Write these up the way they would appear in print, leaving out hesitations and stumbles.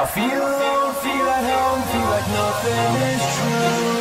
I feel alone, feel at home, feel like nothing is true.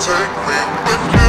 Take me with you.